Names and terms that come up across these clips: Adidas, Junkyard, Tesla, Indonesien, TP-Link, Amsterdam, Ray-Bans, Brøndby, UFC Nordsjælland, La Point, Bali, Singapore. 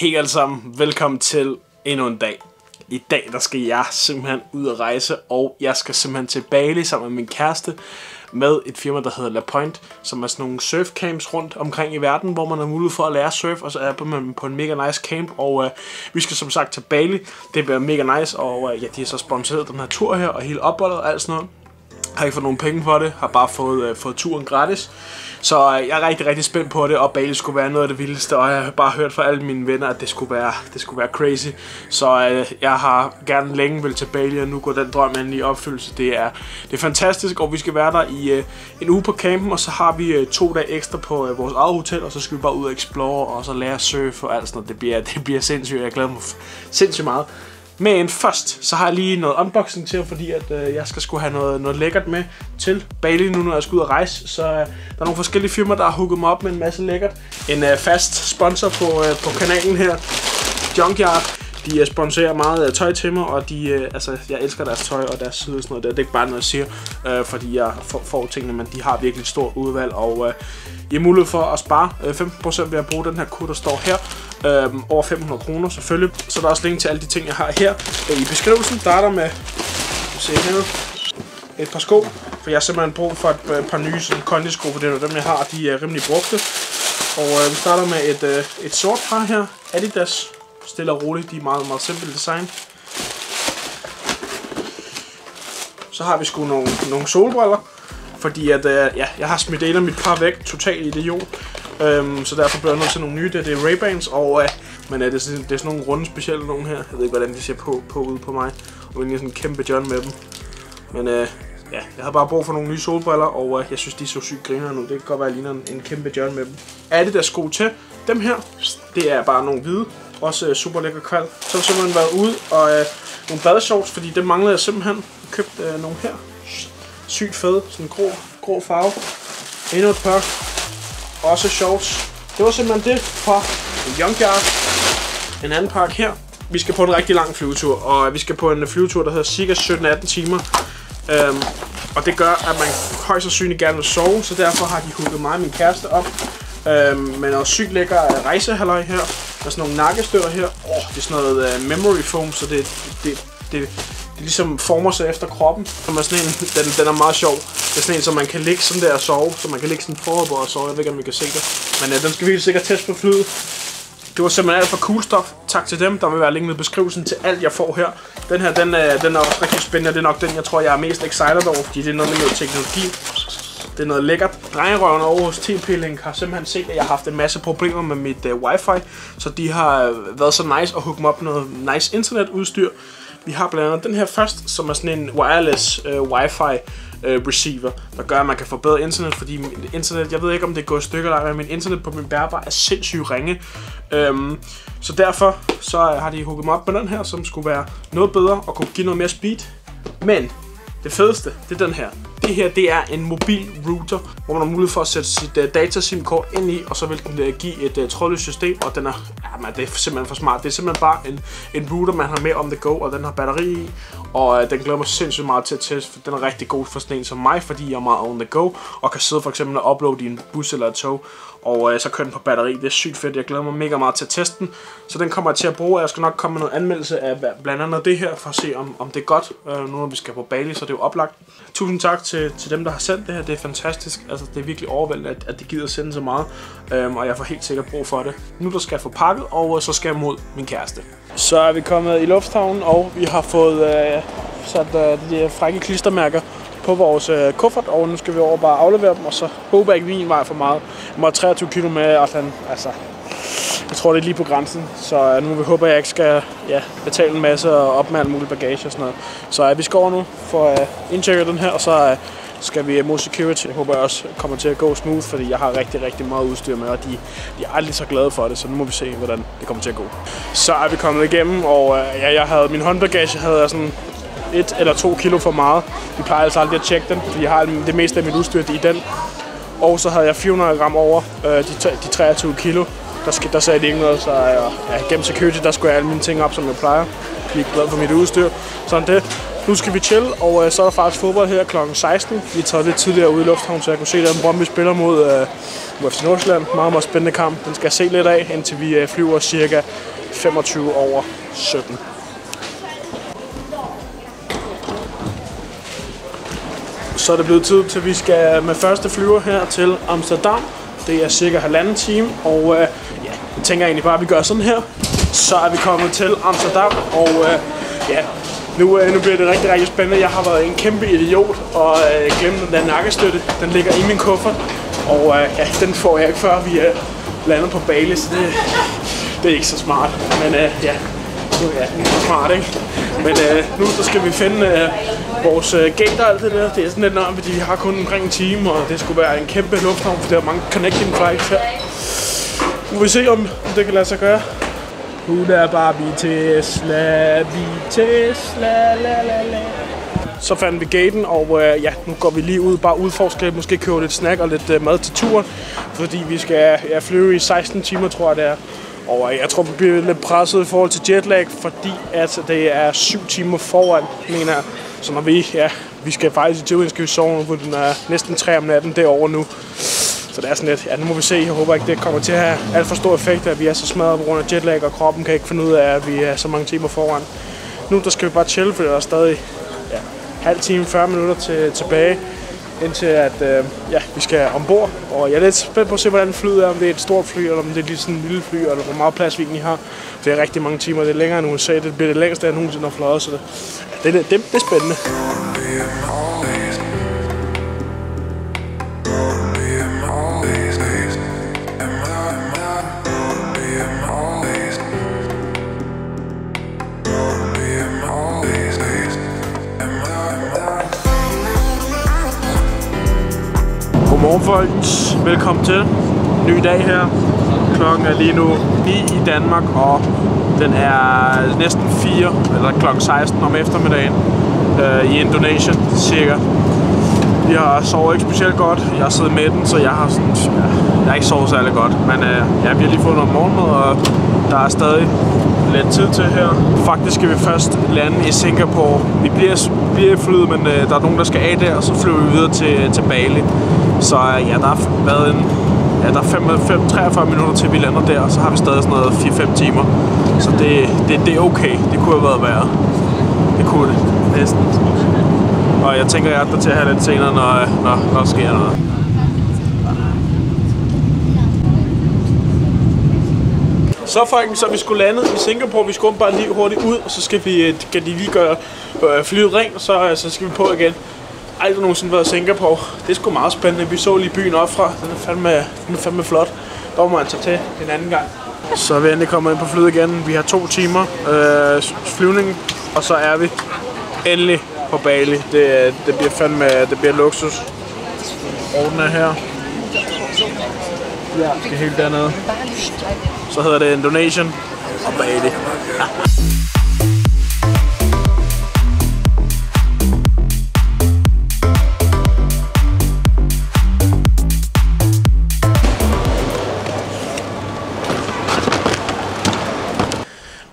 Hej alle sammen, velkommen til endnu en dag. I dag der skal jeg simpelthen ud og rejse, og jeg skal simpelthen til Bali sammen med min kæreste med et firma, der hedder La Point, som er sådan nogle surfcamps rundt omkring i verden, hvor man har mulighed for at lære surf, og så er man på en mega nice camp, og vi skal som sagt til Bali. Det bliver mega nice, og ja, de har så sponsoreret den her tur her, og hele opholdet og alt sådan noget. Har ikke fået nogen penge for det, har bare fået turen gratis. Så jeg er rigtig spændt på det, og Bali skulle være noget af det vildeste, og jeg har bare hørt fra alle mine venner, at det skulle være crazy. Så jeg har gerne længe vel til Bali, og nu går den drøm endelig i opfyldelse. Det er fantastisk, og vi skal være der i en uge på campen, og så har vi 2 dage ekstra på vores eget hotel, og så skal vi bare ud og explore, og så lære at surfe og alt sådan noget. Det bliver sindssygt, jeg glæder mig sindssygt meget. Men først, så har jeg lige noget unboxing til, fordi at, jeg skal skulle have noget lækkert med til Bali nu, når jeg skal ud og rejse. Så der er nogle forskellige firmaer, der har hooket mig op med en masse lækkert. En fast sponsor på kanalen her, Junkyard. De sponsorer meget tøj til mig, og de, altså, jeg elsker deres tøj og deres side og sådan noget der. Det er ikke bare noget, jeg siger, fordi jeg får tingene, men de har virkelig et stort udvalg, og I har mulighed for at spare 15% ved at bruge den her kode, der står her. Over 500 kroner selvfølgelig. Så der er også link til alle de ting, jeg har her i beskrivelsen. Der er der med et par sko, for jeg har simpelthen brug for et par nye kondisko, for det er dem, jeg har, de er rimelig brugte. Og vi starter med et sort par her, Adidas. Stille og roligt, de er meget simpelt design. Så har vi sgu nogle solbriller, fordi at, ja, jeg har smidt et af mit par væk totalt i det jord. Så derfor bliver jeg nødt til nogle nye, det er Ray-Bans, og men det er sådan nogle runde specielle nogle her. Jeg ved ikke, hvordan de ser på ude på mig, og jeg er sådan en kæmpe John med dem. Men ja, jeg havde bare brug for nogle nye solbriller, og jeg synes, de er så sygt griner nu. Det kan godt være, at jeg ligner en kæmpe John med dem. Adidas sko til dem her, det er bare nogle hvide. Også super lækker kvald. Så har simpelthen været ude og nogle badeshorts, fordi det manglede jeg simpelthen. Købt nogle her. Sygt fede, sådan en grå farve. Endnu et par. Også shorts. Det var simpelthen det fra Junkyard. En anden pakke her. Vi skal på en rigtig lang flyvetur, og vi skal på en flyvetur, der hedder cirka 17-18 timer. Og det gør, at man højst sandsynligt gerne vil sove, så derfor har de hooket mig og min kæreste op. Men også sygt lækker rejsehaløj her. Der er sådan nogle nakkestøtter her. Det er sådan noget memory foam, så det ligesom former sig efter kroppen. Som er sådan en, den er meget sjov. Det er sådan en, som man kan ligge sådan der og sove. Så man kan ligge sådan forop og sove. Jeg ved ikke, om I kan se det. Men den skal vi helt sikkert teste på flyet. Det var simpelthen alt for cool stuff. Tak til dem. Der vil være linket i beskrivelsen til alt, jeg får her. Den her, den er også rigtig spændende. Det er nok den, jeg tror, jeg er mest excited over. Fordi det er noget med noget teknologi. Det er noget lækkert. Drengerøven over hos TP-Link har simpelthen set, at jeg har haft en masse problemer med mit wifi. Så de har været så nice at hooke mig op med noget nice internetudstyr. Vi har blandt andet den her først, som er sådan en wireless wifi receiver, der gør, at man kan få bedre internet. Fordi mit internet, jeg ved ikke, om det går i stykker eller ej, men min internet på min bærbar er sindssygt ringe. Så derfor så har de hooket mig op med den her, som skulle være noget bedre og kunne give noget mere speed. Men det fedeste, det er den her. Det her, det er en mobil router, hvor man har mulighed for at sætte sit datasimkort ind i, og så vil den give et trådløst system, og den er, jamen, det er simpelthen for smart. Det er simpelthen bare en router, man har med on the go, og den har batteri i, og den glæder mig sindssygt meget til at teste, for den er rigtig god for sådan en som mig, fordi jeg er meget on the go, og kan sidde for eksempel og uploade i en bus eller et tog, og så kører den på batteri. Det er sygt fedt, jeg glæder mig mega meget til at teste den, så den kommer jeg til at bruge, og jeg skal nok komme med noget anmeldelse af blandt andet det her, for at se om det er godt, nu når vi skal på Bali, så det er jo oplagt. Tusind tak til dem, der har sendt det her. Det er fantastisk. Altså, det er virkelig overvældende, at de gider sende så meget. Og jeg får helt sikkert brug for det. Nu der skal jeg få pakket, og så skal jeg mod min kæreste. Så er vi kommet i lufthavnen, og vi har fået sat de frække klistermærker på vores kuffert. Og nu skal vi over bare aflevere dem, og så håber jeg ikke, vi vejer for meget. Jeg må 23 km med, og altså, jeg tror, det er lige på grænsen. Så nu håber jeg ikke skal betale en masse og op med alt muligt bagage og sådan noget. Så vi skal over nu for at indtjekke den her, og så skal vi mod security. Jeg håber jeg også kommer til at gå smooth, fordi jeg har rigtig meget udstyr med, og de er aldrig så glade for det, så nu må vi se, hvordan det kommer til at gå. Så er vi kommet igennem, og jeg havde min håndbagage havde sådan 1 eller 2 kilo for meget. Vi plejer altså aldrig at tjekke den, fordi jeg har det meste af mit udstyr i den. Og så havde jeg 400 gram over de 23 kilo. Der sagde de ikke noget, så gennem security, der skulle jeg alle mine ting op, som jeg plejer. blive glad for mit udstyr. Sådan det. Nu skal vi chill, og så er der faktisk fodbold her kl. 16. Vi tager lidt tidligere ud i lufthavnen, så jeg kunne se, at Brøndby spiller mod UFC Nordsjælland. Meget, meget spændende kamp. Den skal jeg se lidt af, indtil vi flyver cirka 17:25. Så er det blevet tid til, at vi skal med første flyver her til Amsterdam. Det er cirka 1,5 time, og ja, jeg tænker egentlig bare, at vi gør sådan her. Så er vi kommet til Amsterdam, og ja, nu bliver det rigtig, rigtig spændende. Jeg har været en kæmpe idiot og glemt den der nakkestøtte. Den ligger i min kuffert, og ja, den får jeg ikke, før vi lander på Bali, så det er ikke så smart. Men ja, det er smart, ikke? Men nu så skal vi finde vores gate og alt det der. Det er sådan lidt nærmere, fordi vi har kun omkring 1 time, og det skulle være en kæmpe lufthavn, for der er mange connecting flights her. Nu vil vi se, om det kan lade sig gøre. Huda Barbie Tesla, Tesla, la la la. Så fandt vi gaten, og ja, nu går vi lige ud, bare udforske, måske købe lidt snack og lidt mad til turen. Fordi vi skal flyve i 16 timer, tror jeg det er. Og jeg tror, vi bliver lidt presset i forhold til jetlag, fordi at det er 7 timer foran, mener jeg. Så når vi, ja, vi skal faktisk i Tøving, skal vi sove, hvor den er næsten 3 om natten derovre nu. Så det er sådan lidt, ja, nu må vi se. Jeg håber ikke, det kommer til at have alt for stor effekt, at vi er så smadret på grund af jetlag, og kroppen kan ikke finde ud af, at vi er så mange timer foran. Nu der skal vi bare chille, for der er stadig ja, halv time, 40 minutter tilbage, indtil at ja, vi skal ombord. Og jeg er lidt spændt på at se, hvordan flyet er, om det er et stort fly, eller om det er lige sådan et lille fly, eller hvor meget plads vi egentlig har. Det er rigtig mange timer, det er længere end USA, det bliver det længste, jeg nogensinde har fløjet, så det er spændende. Godmorgen folkens, velkommen til. Ny dag her. Klokken er lige nu 9 i Danmark, og den er næsten 4, eller klokken 16 om eftermiddagen i Indonesien, cirka. Jeg sover ikke specielt godt. Jeg sidder med den, så jeg har sådan, ja, jeg har ikke sovet særlig godt. Men vi har lige fået noget morgenmad, og der er stadig lidt tid til her. Faktisk skal vi først lande i Singapore. Vi bliver i flyet, men der er nogen, der skal af der, og så flyver vi videre til Bali. Så ja, der har været en, ja, der er 43 minutter til vi lander der, og så har vi stadig sådan noget 4-5 timer. Så det er okay. Det kunne have været værre. Det kunne det. Næsten. Og jeg tænker, jeg er der til at have lidt senere, når der sker noget. Så folkens, så vi skulle lande i Singapore, vi skulle bare lige hurtigt ud, og så skal de lige gøre flyet rent, og så skal vi på igen. Aldrig nogensinde været i Singapore. Det er sgu meget spændende. Vi så lige byen op fra. Den er fandme flot. Der må man tage til en anden gang. Så er vi endelig kommet ind på flyet igen. Vi har 2 timer flyvning, og så er vi endelig på Bali. Det bliver fandme, det bliver luksus. Orden er her. Det er helt dernede. Så hedder det Indonesien og Bali.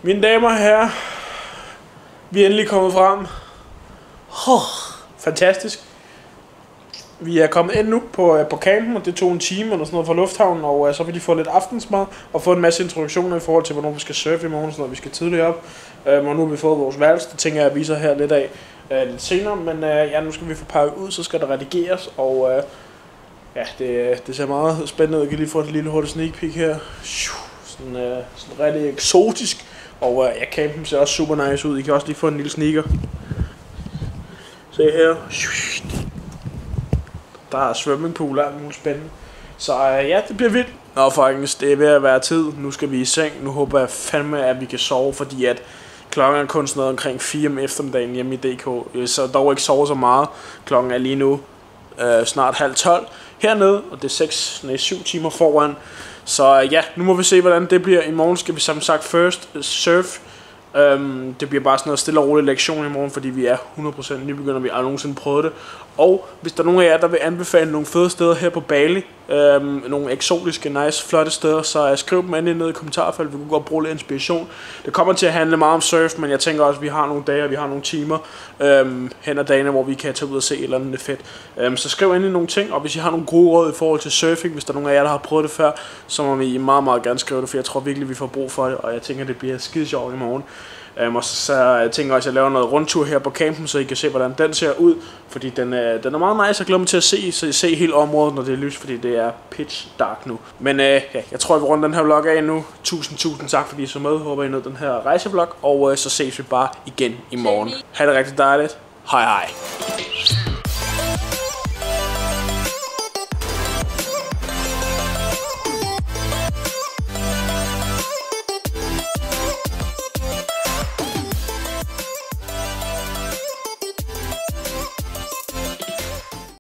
Mine damer og herrer, vi er endelig kommet frem. Fantastisk. Vi er kommet ind nu på campen, og det tog 1 time eller sådan noget fra lufthavnen, og så vil de få lidt aftensmad og få en masse introduktioner i forhold til, hvornår vi skal surfe i morgen, når vi skal tidligt op. Og nu har vi fået vores værelse, det tænker jeg viser her lidt af lidt senere, men ja, nu skal vi få pakket ud, så skal der redigeres, og ja, det ser meget spændende ud. Jeg kan lige få et lille hurtigt sneak peek her. Sådan rigtig eksotisk, og ja, campen ser også super nice ud. I kan også lige få en lille sneaker. Se her. Der er swimmingpool og alt muligt spændende. Så ja, det bliver vildt. Nå folkens, det er ved at være tid. Nu skal vi i seng. Nu håber jeg fandme, at vi kan sove, fordi at klokken er kun sådan noget omkring 4 om eftermiddagen hjemme i DK. Så dog ikke sove så meget. Klokken er lige nu snart 11:30 hernede, og det er 7 timer foran. Så ja, nu må vi se, hvordan det bliver. I morgen skal vi som sagt first surf. Det bliver bare sådan noget stille og rolig lektion i morgen, fordi vi er 100% nybegynder, vi har aldrig nogensinde prøvet det. Og hvis der er nogen af jer, der vil anbefale nogle fede steder her på Bali, nogle eksotiske, nice, flotte steder. Så skriv dem endelig ned i kommentarfeltet. Vi kunne godt bruge lidt inspiration. Det kommer til at handle meget om surf, men jeg tænker også, at vi har nogle dage, og vi har nogle timer hen ad dagene, hvor vi kan tage ud og se et eller andet fedt. Så skriv endelig nogle ting, og hvis I har nogle gode råd i forhold til surfing, hvis der er nogen af jer, der har prøvet det før, så må I meget, meget gerne skrive det, for jeg tror virkelig, vi får brug for det, og jeg tænker, det bliver skide sjovt i morgen. Og så tænker jeg også, at jeg laver noget rundtur her på campen, så I kan se, hvordan den ser ud. Fordi den er meget nice, og glæder mig til at se, så I ser hele området, når det er lys, fordi det er pitch dark nu. Men ja, jeg tror, at vi runder den her vlog af nu. Tusind tak, fordi I så med. Håber, I nød den her rejsevlog, og så ses vi bare igen i morgen. Ha' det rigtig dejligt. Hej hej.